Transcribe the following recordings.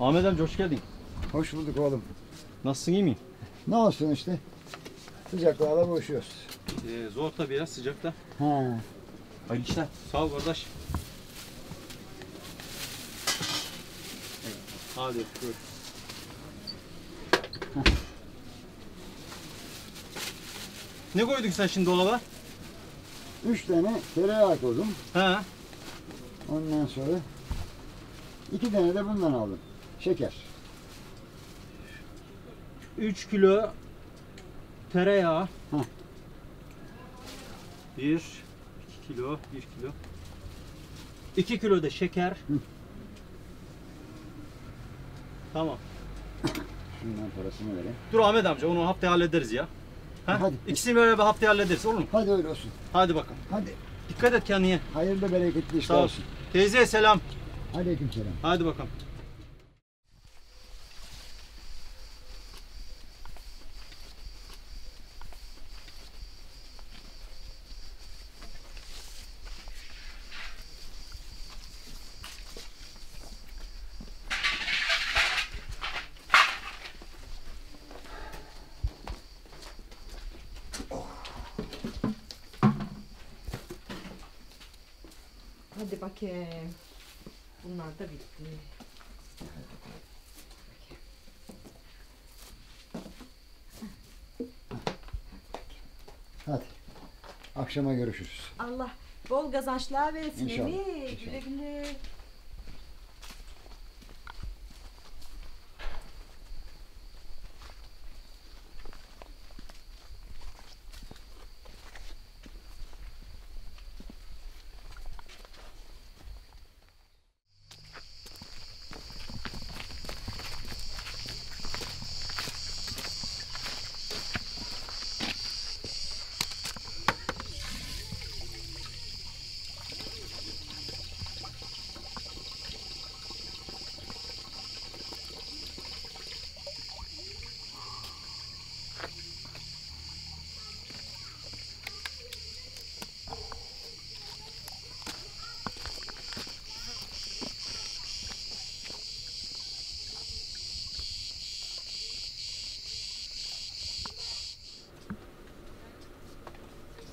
Ahmet amca hoş geldin. Hoş bulduk oğlum. Nasılsın, iyi miyim? Ne olsun işte. Sıcaklarla boğuşuyoruz. Zor tabii ya, sıcakta. Ha. Hayırlı işler. Sağ ol kardeş. Evet. Hadi görüşürüz. Ne koydun sen şimdi dolaba? 3 tane tereyağı koydum. He. Ondan sonra 2 tane de bundan aldım. Şeker. 3 kilo tereyağı. Heh. 1 kilo. 2 kilo da şeker. Hı. Tamam. Şundan parasını vereyim. Dur Ahmet amca, onu haftaya hallederiz ya. Ha? Hadi. İkisini böyle bir haftaya hallederiz, olur mu? Hadi öyle olsun. Hadi bakalım. Hadi. Dikkat et kendine. Hayırlı bereketli işler olsun. Teyzeye selam. Aleyküm selam. Hadi bakalım. Hadi bakayım. Bunlar da bitti. Hadi. Akşama görüşürüz. Allah bol kazançlar versin. İnşallah. Güle güle.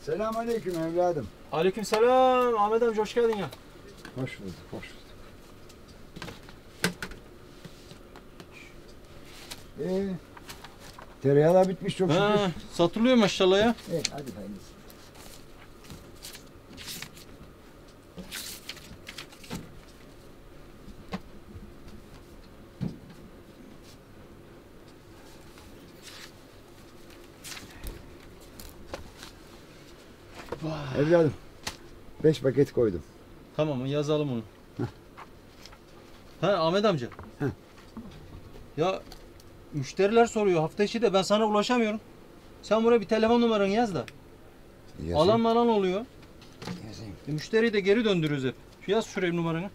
Selamünaleyküm evladım. Aleykümselam Ahmet amca, hoş geldin ya. Hoş bulduk, hoş bulduk. Tereyağlar bitmiş çok şükür. Satılıyor maşallah ya. Evet, hadi hayırlısı. Vay. Evladım, 5 paket koydum. Tamam, yazalım onu. Heh. Ha Ahmet amca. Heh. Ya müşteriler soruyor hafta içi de ben sana ulaşamıyorum. Sen buraya bir telefon numaranı yaz da. Yazayım. Alan malan oluyor. Yazayım. Müşteriyi de geri döndürüyoruz hep. Yaz şuraya numaranı.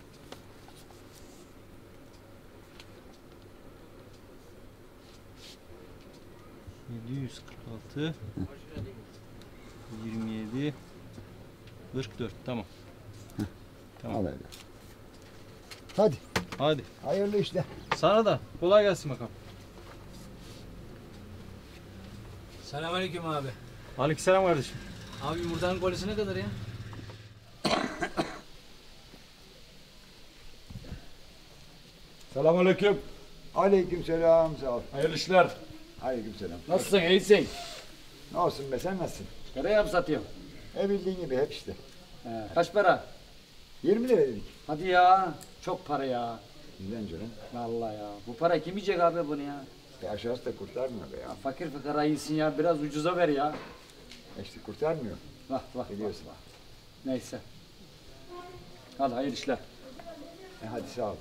(746) 27 44. Tamam. Heh. Tamam. Al öyle. Hadi. Hadi. Hayırlı işler. Sana da kolay gelsin bakalım. Selamünaleyküm abi. Aleykümselam kardeşim. Abi yumurtanın kolisi ne kadar ya? Selamünaleyküm. Aleykümselam. Sağ ol. Hayırlı işler. Aleykümselam. Nasılsın? İyisin. Ne olsun be, sen nasılsın? Nereye satıyorum? Bildiğin gibi hep işte. Kaç para? 20 lira dedik. Hadi ya, çok para ya. Bizden canım. Vallahi ya, bu para kim yiyecek abi bunu ya? Aşağısı da kurtarmıyor be ya. Fakir fıkara iyisin ya, biraz ucuza ver ya. İşte kurtarmıyor. Vah vah. Biliyorsun. Vah. Neyse. Hadi hayırlı işler. Hadi sağ ol.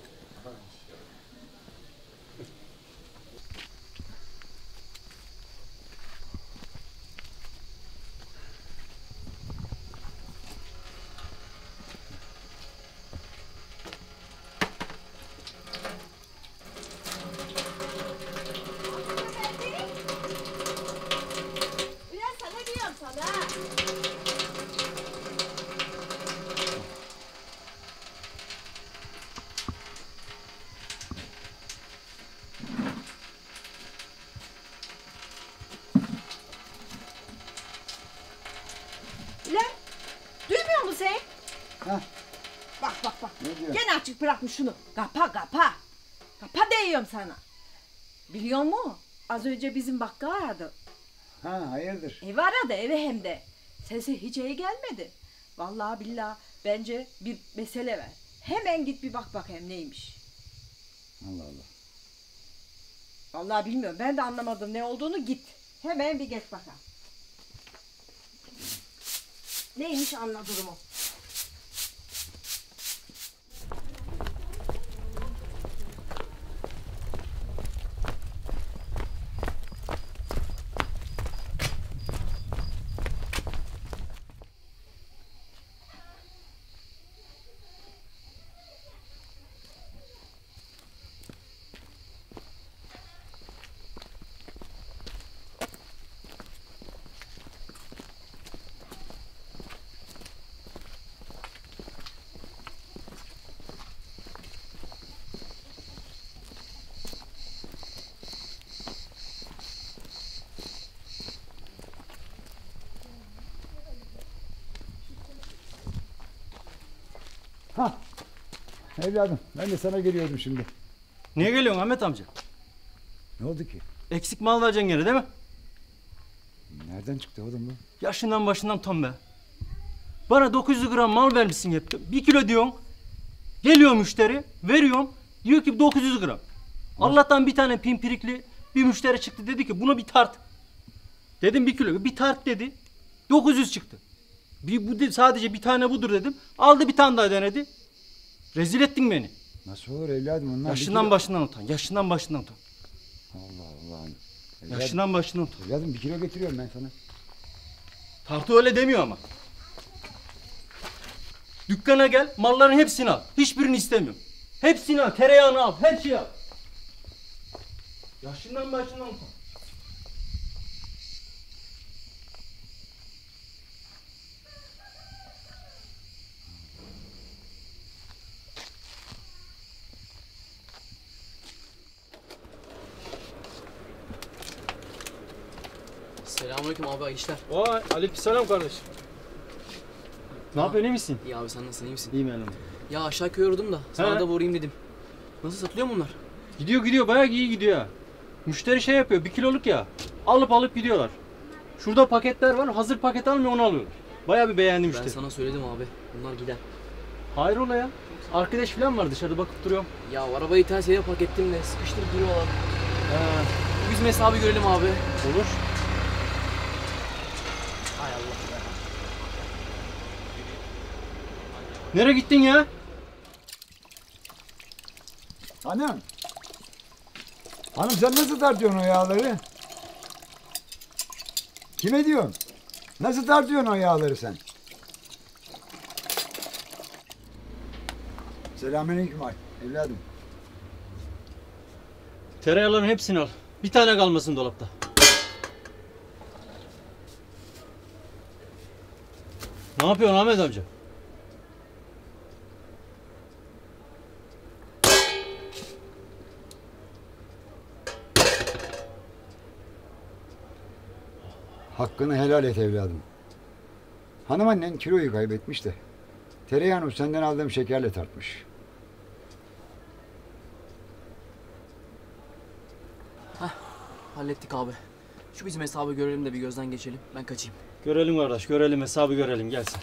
sen? Heh. Bak bak bak. Gene açık bırakmış şunu. Kapa kapa. Kapa diyorum sana. Biliyor musun? Az önce bizim bakkal aradı. Ha, hayırdır? Ev aradı, eve hem de. Sesi hiç iyi gelmedi. Vallahi billahi bence bir mesele var. Hemen git bir bak bakayım neymiş. Allah Allah. Vallahi bilmiyorum, ben de anlamadım ne olduğunu, git. Hemen bir geç bakalım. Neymiş anla durumu. Hah, evladım ben de sana geliyordum şimdi. Niye geliyorsun Ahmet amca? Ne oldu ki? Eksik mal vereceksin gene değil mi? Nereden çıktı oğlum bu? Yaşından başından tam be. Bana 900 gram mal vermişsin hep. 1 kilo diyorsun. Geliyor müşteri, veriyorum. Diyor ki 900 gram. Hı. Allah'tan bir tane pimpirikli bir müşteri çıktı, dedi ki bunu bir tart. Dedim 1 kilo, bir tart dedi. 900 çıktı. Bir bu değil, sadece bir tane budur dedim. Aldı bir tane daha denedi. Rezil ettin beni. Nasıl olur evladım onlar? Yaşından başından utan. Yaşından başından utan. Allah Allah. Evladım, yaşından başından utan. Evladım 1 kilo getiriyorum ben sana. Tartı öyle demiyor ama. Dükkana gel, malların hepsini al. Hiçbirini istemiyorum. Hepsini al, tereyağını al, her şeyi al. Yaşından başından utan. Selamünaleyküm abi, iyi işler. Vay, aleykümselam kardeşim. Ne yapıyorsun, iyi misin? İyi abi, sen nasılsın, iyi misin? İyiyim ben. Ya aşağı köye uğradım da sana da uğrayayım dedim. Nasıl, satılıyor mu bunlar? Gidiyor gidiyor, bayağı iyi gidiyor ya. Müşteri şey yapıyor, 1 kiloluk ya. Alıp gidiyorlar. Şurada paketler var, hazır paket almıyor, onu alıyorlar. Bayağı bir beğendim müşteri. Ben sana söyledim abi, bunlar gider. Hayrola ya? Arkadaş falan var dışarıda, bakıp duruyorum. Ya arabayı ters yere park ettim de sıkıştırıp duruyorlar. Biz hesabı görelim abi. Olur. Nereye gittin ya? Hanım. Hanım sen nasıl tartıyorsun o yağları? Kime diyorsun? Nasıl tartıyorsun o yağları sen? Selamünaleyküm ay evladım. Tereyağların hepsini al. Bir tane kalmasın dolapta. Ne yapıyorsun Ahmet amca? Hakkını helal et evladım. Hanımannen kiloyu kaybetmiş de tereyağını senden aldığım şekerle tartmış. Hah, hallettik abi. Şu bizim hesabı görelim de bir gözden geçelim. Ben kaçayım. Görelim kardeş, görelim hesabı görelim, gelsin.